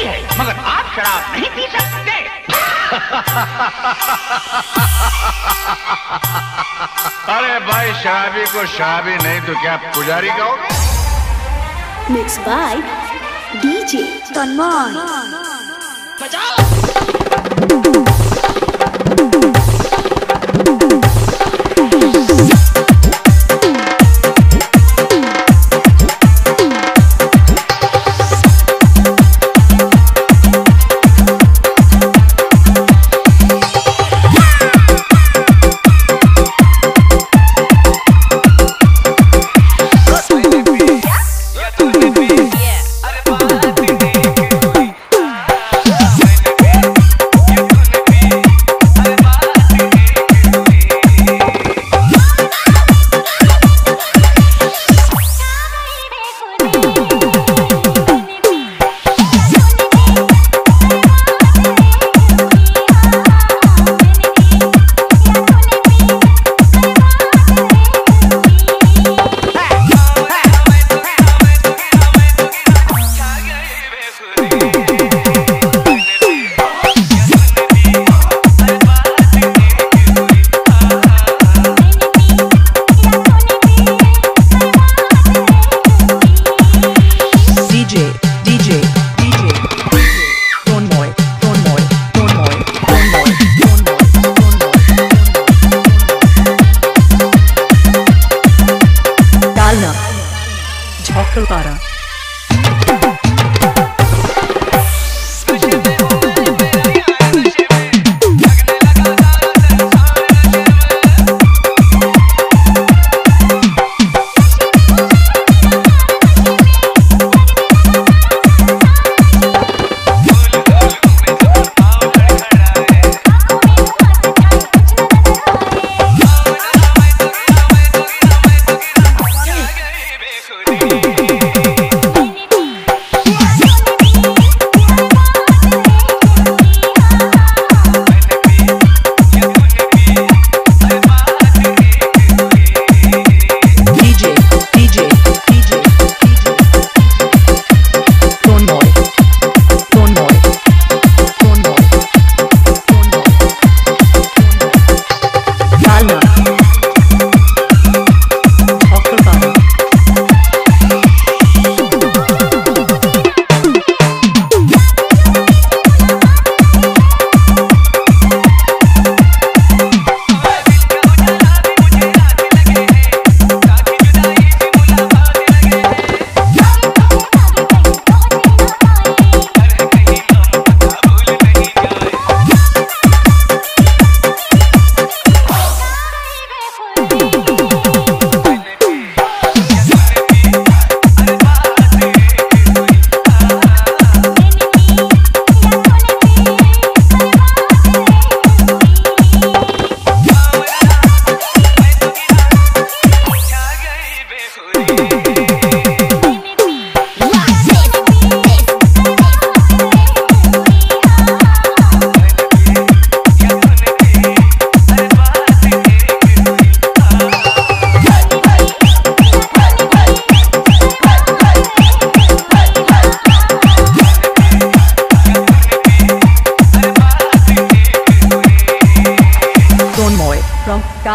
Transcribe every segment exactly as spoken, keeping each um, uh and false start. पीती है मगर आप शराब नहीं पी सकते। अरे भाई शराबी को शराबी नहीं तो क्या पुजारी कहोगे। Mix by DJ Tanmay. बजाओ। तारा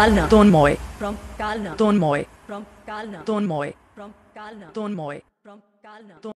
Kalna Tanmay from Kalna Tanmay from Kalna Tanmay from Kalna Tanmay from Kalna